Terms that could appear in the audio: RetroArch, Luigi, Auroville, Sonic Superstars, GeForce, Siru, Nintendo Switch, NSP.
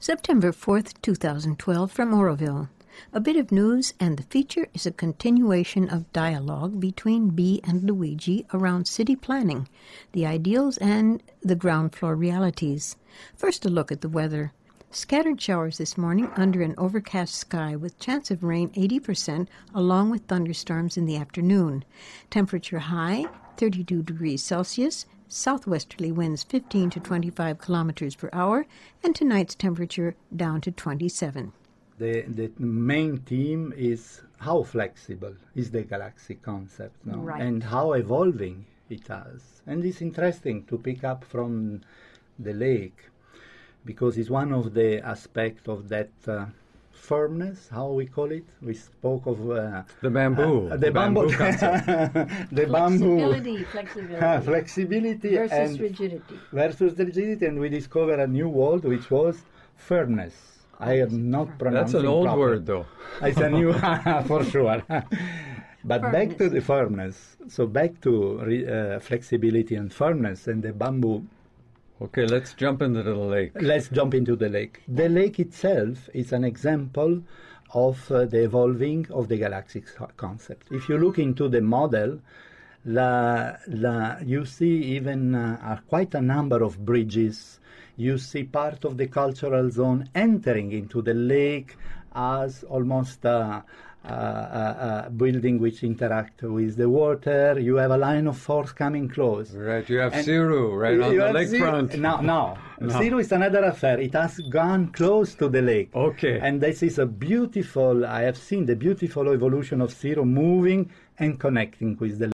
September 4th, 2012, from Auroville. A bit of news, and the feature is a continuation of dialogue between Bea and Luigi around city planning, the ideals and the ground floor realities. First, a look at the weather. Scattered showers this morning under an overcast sky with chance of rain 80% along with thunderstorms in the afternoon. Temperature high, 32 degrees Celsius. Southwesterly winds 15 to 25 kilometers per hour, and tonight's temperature down to 27. The main theme is how flexible is the galaxy concept now, right, and how evolving it is. And it's interesting to pick up from the lake, because it's one of the aspects of that firmness, how we call it. We spoke of the bamboo. The bamboo concept. The flexibility, bamboo. Flexibility versus rigidity. Versus rigidity, and we discovered a new word, which was firmness. I am not pronouncing That's an old properly. Word, though. It's a new for sure. But firmness. Back to the firmness. So back to flexibility and firmness and the bamboo. Okay, let's jump into the lake. Let's jump into the lake. The lake itself is an example of the evolving of the galaxy concept. If you look into the model, you see even quite a number of bridges. You see part of the cultural zone entering into the lake as almost a building which interacts with the water. You have a line of force coming close. Right, you have Siru right on the lakefront. No. Siru is another affair. It has gone close to the lake. Okay. And this is a beautiful, I have seen the beautiful evolution of Siru moving and connecting with the lake.